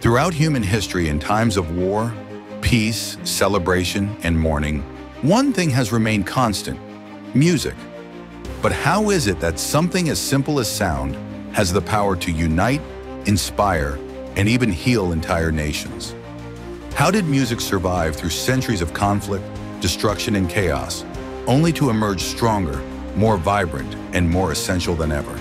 Throughout human history, in times of war, peace, celebration, and mourning, one thing has remained constant: music. But how is it that something as simple as sound has the power to unite, inspire, and even heal entire nations? How did music survive through centuries of conflict, destruction, and chaos, only to emerge stronger, more vibrant, and more essential than ever?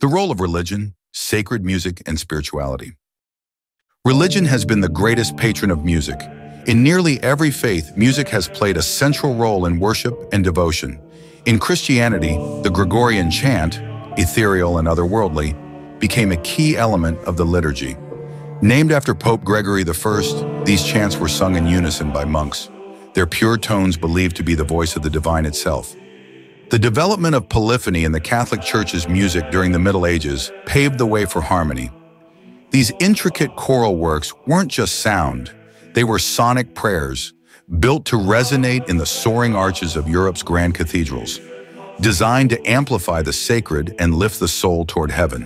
The role of religion, sacred music, and spirituality. Religion has been the greatest patron of music. In nearly every faith, music has played a central role in worship and devotion. In Christianity, the Gregorian chant, ethereal and otherworldly, became a key element of the liturgy. Named after Pope Gregory I, these chants were sung in unison by monks, their pure tones believed to be the voice of the divine itself. The development of polyphony in the Catholic Church's music during the Middle Ages paved the way for harmony. These intricate choral works weren't just sound, they were sonic prayers, built to resonate in the soaring arches of Europe's grand cathedrals, designed to amplify the sacred and lift the soul toward heaven.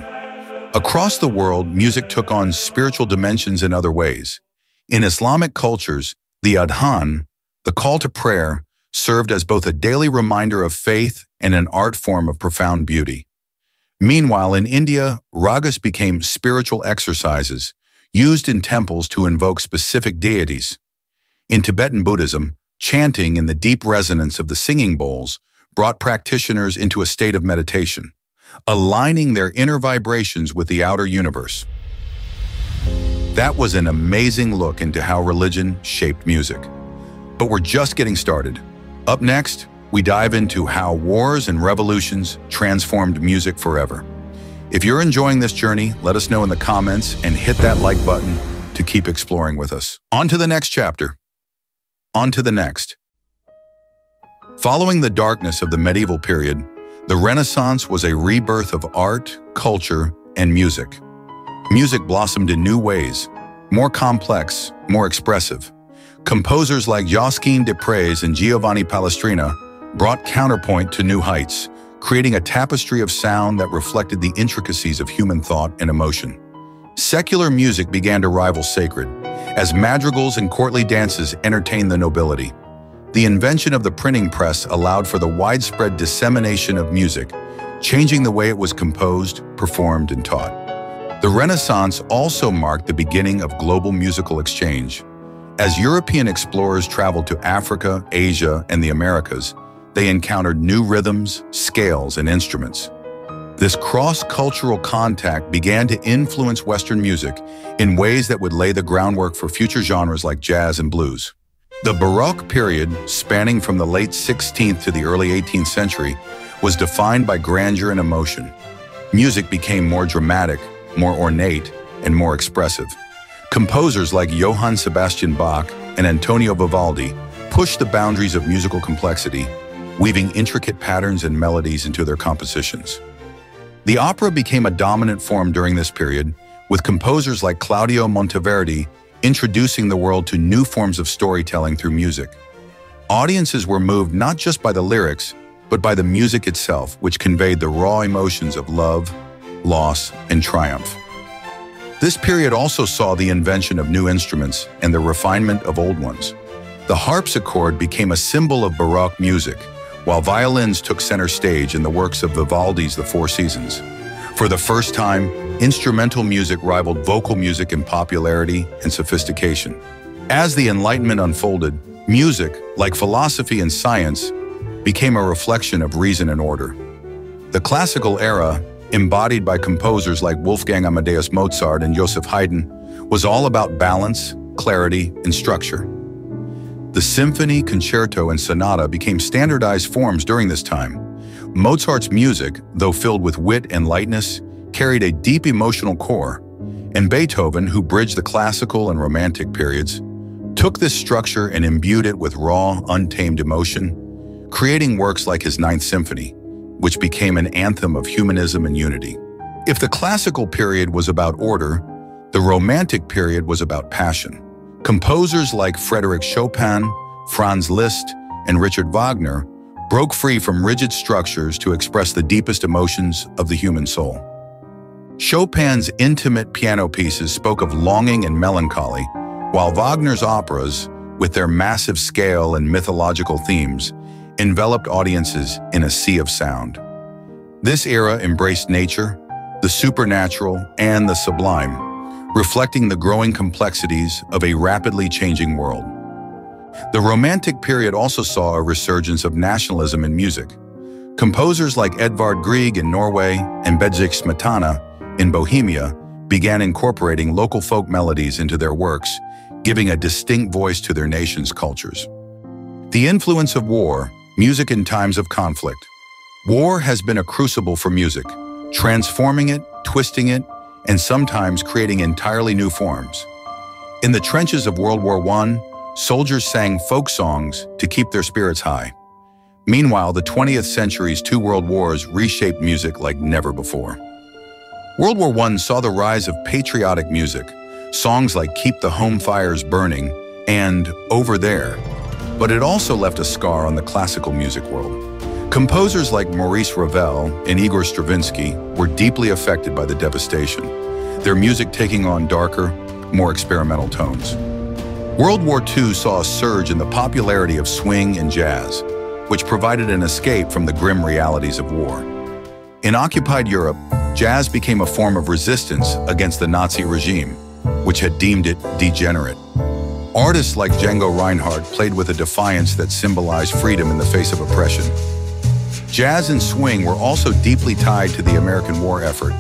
Across the world, music took on spiritual dimensions in other ways. In Islamic cultures, the adhan, the call to prayer, served as both a daily reminder of faith and an art form of profound beauty. Meanwhile, in India, ragas became spiritual exercises used in temples to invoke specific deities. In Tibetan Buddhism, chanting and the deep resonance of the singing bowls brought practitioners into a state of meditation, aligning their inner vibrations with the outer universe. That was an amazing look into how religion shaped music. But we're just getting started. Up next, we dive into how wars and revolutions transformed music forever. If you're enjoying this journey, let us know in the comments and hit that like button to keep exploring with us. On to the next chapter. On to the next. Following the darkness of the medieval period, the Renaissance was a rebirth of art, culture, and music. Music blossomed in new ways, more complex, more expressive. Composers like Josquin des Prez and Giovanni Palestrina brought counterpoint to new heights, creating a tapestry of sound that reflected the intricacies of human thought and emotion. Secular music began to rival sacred, as madrigals and courtly dances entertained the nobility. The invention of the printing press allowed for the widespread dissemination of music, changing the way it was composed, performed, and taught. The Renaissance also marked the beginning of global musical exchange. As European explorers traveled to Africa, Asia, and the Americas, they encountered new rhythms, scales, and instruments. This cross-cultural contact began to influence Western music in ways that would lay the groundwork for future genres like jazz and blues. The Baroque period, spanning from the late 16th to the early 18th century, was defined by grandeur and emotion. Music became more dramatic, more ornate, and more expressive. Composers like Johann Sebastian Bach and Antonio Vivaldi pushed the boundaries of musical complexity, weaving intricate patterns and melodies into their compositions. The opera became a dominant form during this period, with composers like Claudio Monteverdi introducing the world to new forms of storytelling through music. Audiences were moved not just by the lyrics, but by the music itself, which conveyed the raw emotions of love, loss, and triumph. This period also saw the invention of new instruments and the refinement of old ones. The harpsichord became a symbol of Baroque music, while violins took center stage in the works of Vivaldi's The Four Seasons. For the first time, instrumental music rivaled vocal music in popularity and sophistication. As the Enlightenment unfolded, music, like philosophy and science, became a reflection of reason and order. The classical era, embodied by composers like Wolfgang Amadeus Mozart and Joseph Haydn, was all about balance, clarity, and structure. The symphony, concerto, and sonata became standardized forms during this time. Mozart's music, though filled with wit and lightness, carried a deep emotional core, and Beethoven, who bridged the classical and romantic periods, took this structure and imbued it with raw, untamed emotion, creating works like his Ninth Symphony, which became an anthem of humanism and unity. If the classical period was about order, the romantic period was about passion. Composers like Frédéric Chopin, Franz Liszt, and Richard Wagner, broke free from rigid structures to express the deepest emotions of the human soul. Chopin's intimate piano pieces spoke of longing and melancholy, while Wagner's operas, with their massive scale and mythological themes, enveloped audiences in a sea of sound. This era embraced nature, the supernatural, and the sublime, reflecting the growing complexities of a rapidly changing world. The Romantic period also saw a resurgence of nationalism in music. Composers like Edvard Grieg in Norway and Bedřich Smetana in Bohemia began incorporating local folk melodies into their works, giving a distinct voice to their nation's cultures. The influence of war, music in times of conflict. War has been a crucible for music, transforming it, twisting it, and sometimes creating entirely new forms. In the trenches of World War I, soldiers sang folk songs to keep their spirits high. Meanwhile, the 20th century's two world wars reshaped music like never before. World War I saw the rise of patriotic music, songs like Keep the Home Fires Burning and Over There, but it also left a scar on the classical music world. Composers like Maurice Ravel and Igor Stravinsky were deeply affected by the devastation, their music taking on darker, more experimental tones. World War II saw a surge in the popularity of swing and jazz, which provided an escape from the grim realities of war. In occupied Europe, jazz became a form of resistance against the Nazi regime, which had deemed it degenerate. Artists like Django Reinhardt played with a defiance that symbolized freedom in the face of oppression. Jazz and swing were also deeply tied to the American war effort,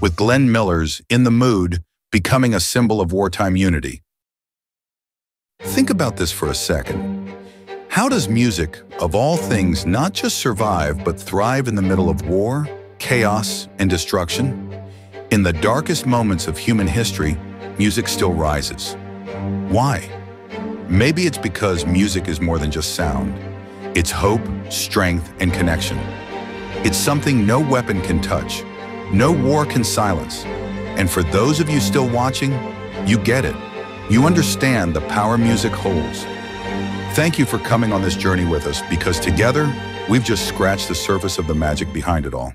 with Glenn Miller's In the Mood becoming a symbol of wartime unity. Think about this for a second. How does music, of all things, not just survive but thrive in the middle of war, chaos, and destruction? In the darkest moments of human history, music still rises. Why? Maybe it's because music is more than just sound. It's hope, strength, and connection. It's something no weapon can touch, no war can silence. And for those of you still watching, you get it. You understand the power music holds. Thank you for coming on this journey with us, because together, we've just scratched the surface of the magic behind it all.